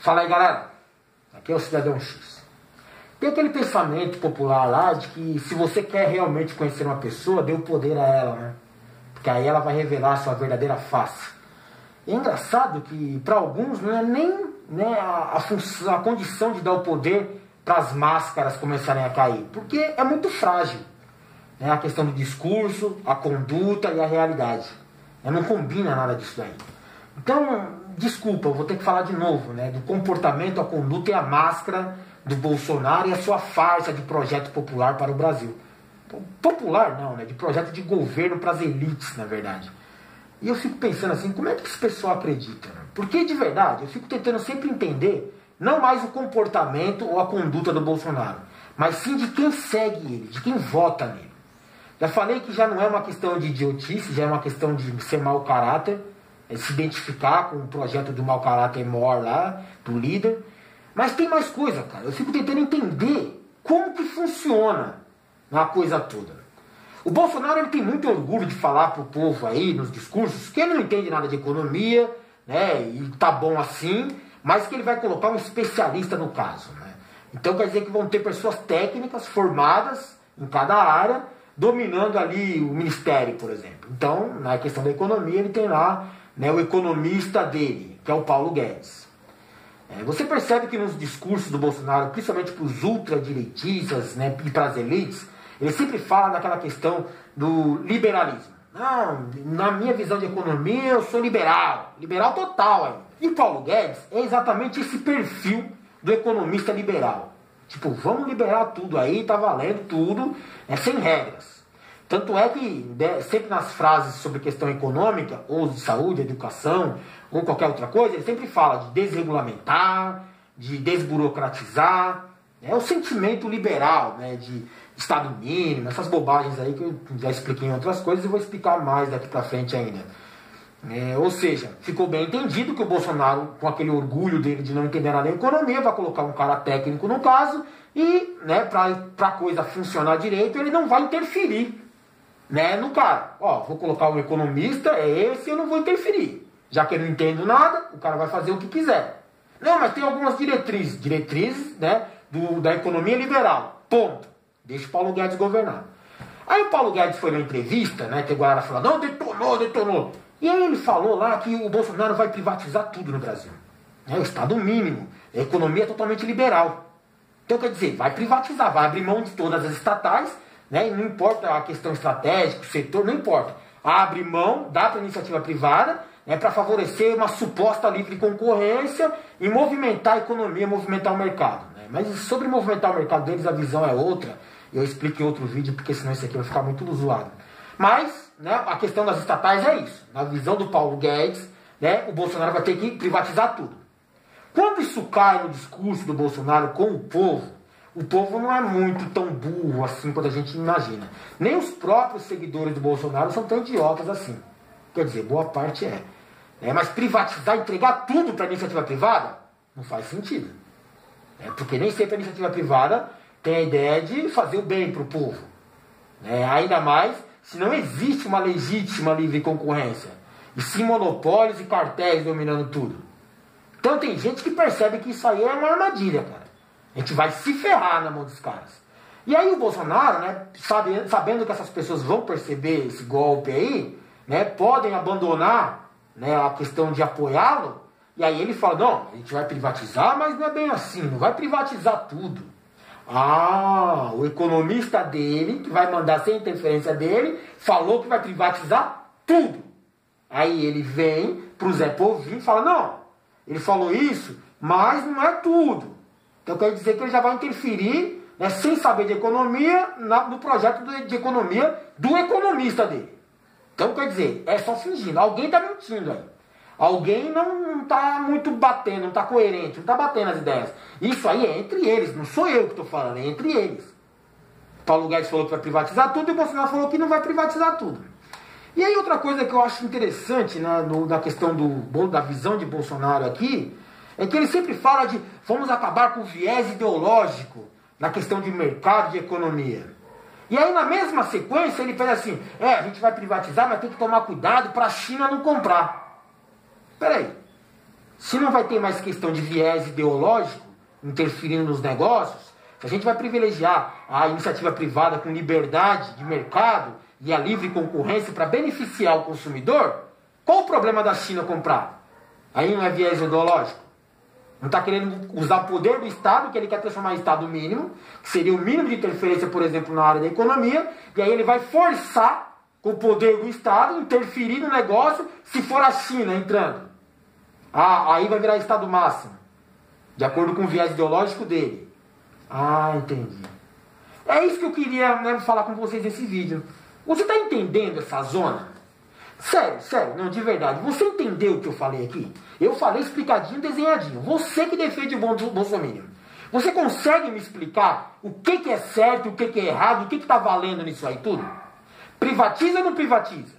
Fala aí, galera, aqui é o Cidadão-X. Tem aquele pensamento popular lá de que se você quer realmente conhecer uma pessoa, dê o poder a ela, né? Porque aí ela vai revelar sua verdadeira face. É engraçado que para alguns não é nem a condição de dar o poder para as máscaras começarem a cair, porque é muito frágil, né? A questão do discurso, a conduta e a realidade, não combina nada disso daí. Então, desculpa, eu vou ter que falar de novo, né? Do comportamento, a conduta e a máscara do Bolsonaro e a sua farsa de projeto popular para o Brasil. Popular não, né? De projeto de governo para as elites, na verdade. E eu fico pensando assim, como é que esse pessoal acredita? Porque, de verdade, eu fico tentando sempre entender não mais o comportamento ou a conduta do Bolsonaro, mas sim de quem segue ele, de quem vota nele. Já falei que já não é uma questão de idiotice, já é uma questão de ser mau caráter, se identificar com o projeto do mau caráter maior lá, do líder. Mas tem mais coisa, cara. Eu fico tentando entender como que funciona a coisa toda. O Bolsonaro, ele tem muito orgulho de falar pro povo aí, nos discursos, que ele não entende nada de economia, né, e tá bom assim, mas que ele vai colocar um especialista no caso, né. Então quer dizer que vão ter pessoas técnicas formadas em cada área, dominando ali o ministério, por exemplo. Então, na questão da economia, ele tem lá, né, o economista dele, que é o Paulo Guedes. Você percebe que nos discursos do Bolsonaro, principalmente para os ultradireitistas, né, e para as elites, ele sempre fala daquela questão do liberalismo. Não, na minha visão de economia, eu sou liberal, liberal total. Aí. E Paulo Guedes é exatamente esse perfil do economista liberal. Tipo, vamos liberar tudo aí, tá valendo tudo, né, sem regras. Tanto é que sempre nas frases sobre questão econômica, ou de saúde, educação, ou qualquer outra coisa, ele sempre fala de desregulamentar, de desburocratizar. É o sentimento liberal, né, de Estado mínimo, essas bobagens aí que eu já expliquei em outras coisas e vou explicar mais daqui pra frente ainda. Ou seja, ficou bem entendido que o Bolsonaro, com aquele orgulho dele de não entender nada da economia, vai colocar um cara técnico no caso e, né, pra coisa funcionar direito, ele não vai interferir, né, no cara. Ó, vou colocar um economista, é esse, eu não vou interferir. Já que eu não entendo nada, o cara vai fazer o que quiser. Não, mas tem algumas diretrizes. Diretrizes, né, da economia liberal. Ponto. Deixa o Paulo Guedes governar. Aí o Paulo Guedes foi na entrevista, né, que a galera falou, não, detonou. E aí ele falou lá que o Bolsonaro vai privatizar tudo no Brasil. É o Estado mínimo. A economia é totalmente liberal. Então, quer dizer, vai privatizar, vai abrir mão de todas as estatais, né? Não importa a questão estratégica, o setor, não importa. Abre mão, dá para a iniciativa privada, né, para favorecer uma suposta livre concorrência e movimentar a economia, movimentar o mercado, né? Mas sobre movimentar o mercado deles, a visão é outra. Eu explico em outro vídeo, porque senão isso aqui vai ficar muito zoado. Mas, né, a questão das estatais é isso. Na visão do Paulo Guedes, né, o Bolsonaro vai ter que privatizar tudo. Quando isso cai no discurso do Bolsonaro com o povo não é muito tão burro assim quanto a gente imagina. Nem os próprios seguidores do Bolsonaro são tão idiotas assim. Quer dizer, boa parte é. Mas privatizar, entregar tudo para a iniciativa privada, não faz sentido. Porque nem sempre a iniciativa privada tem a ideia de fazer o bem para o povo. Ainda mais se não existe uma legítima livre concorrência. E sim monopólios e cartéis dominando tudo. Então tem gente que percebe que isso aí é uma armadilha, cara. A gente vai se ferrar na mão dos caras. E aí o Bolsonaro, né, sabendo que essas pessoas vão perceber esse golpe aí, né, podem abandonar, né, a questão de apoiá-lo. E aí ele fala, não, a gente vai privatizar, mas não é bem assim, não vai privatizar tudo. Ah, o economista dele, que vai mandar sem interferência dele, falou que vai privatizar tudo. Aí ele vem pro Zé Povinho e fala, não, ele falou isso, mas não é tudo. Então quer dizer que ele já vai interferir, né, sem saber de economia, no projeto de economia do economista dele. Então quer dizer, é só fingindo. Alguém está mentindo aí. Alguém não está muito batendo, não está coerente, não está batendo as ideias. Isso aí é entre eles, não sou eu que estou falando, é entre eles. Paulo Guedes falou que vai privatizar tudo e o Bolsonaro falou que não vai privatizar tudo. E aí outra coisa que eu acho interessante, né, na questão da visão de Bolsonaro aqui, é que ele sempre fala de vamos acabar com o viés ideológico na questão de mercado, de economia. E aí na mesma sequência ele faz assim, a gente vai privatizar, mas tem que tomar cuidado para a China não comprar. Peraí, Se não vai ter mais questão de viés ideológico interferindo nos negócios, se a gente vai privilegiar a iniciativa privada com liberdade de mercado e a livre concorrência para beneficiar o consumidor, qual o problema da China comprar? Aí não é viés ideológico. Não está querendo usar o poder do Estado, que ele quer transformar em Estado mínimo, que seria o mínimo de interferência, por exemplo, na área da economia, e aí ele vai forçar o poder do Estado interferir no negócio se for a China entrando. Ah, aí vai virar Estado máximo, de acordo com o viés ideológico dele. Ah, entendi. É isso que eu queria, né, falar com vocês nesse vídeo. Você está entendendo essa zona? Sério, sério, não, de verdade. Você entendeu o que eu falei aqui? Eu falei explicadinho, desenhadinho. Você que defende o Bolsonaro. Você consegue me explicar o que é certo, o que é errado, o que está valendo nisso aí tudo? Privatiza ou não privatiza?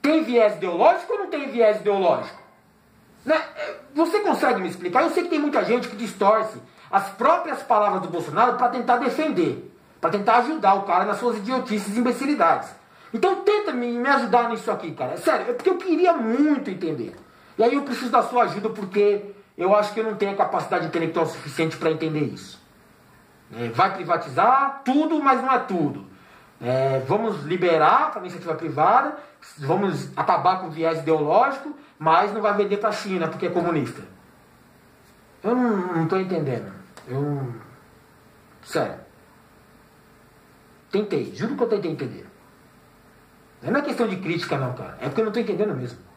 Tem viés ideológico ou não tem viés ideológico? Né? Você consegue me explicar? Eu sei que tem muita gente que distorce as próprias palavras do Bolsonaro para tentar defender, para tentar ajudar o cara nas suas idiotices e imbecilidades. Então tenta me ajudar nisso aqui, cara. Sério, é porque eu queria muito entender. E aí eu preciso da sua ajuda porque eu acho que eu não tenho a capacidade intelectual suficiente para entender isso. Vai privatizar tudo, mas não é tudo. Vamos liberar para a iniciativa privada, vamos acabar com o viés ideológico, mas não vai vender para a China porque é comunista. Eu não estou entendendo. Sério. Tentei, juro que eu tentei entender. Não é questão de crítica não, cara. É porque eu não estou entendendo mesmo.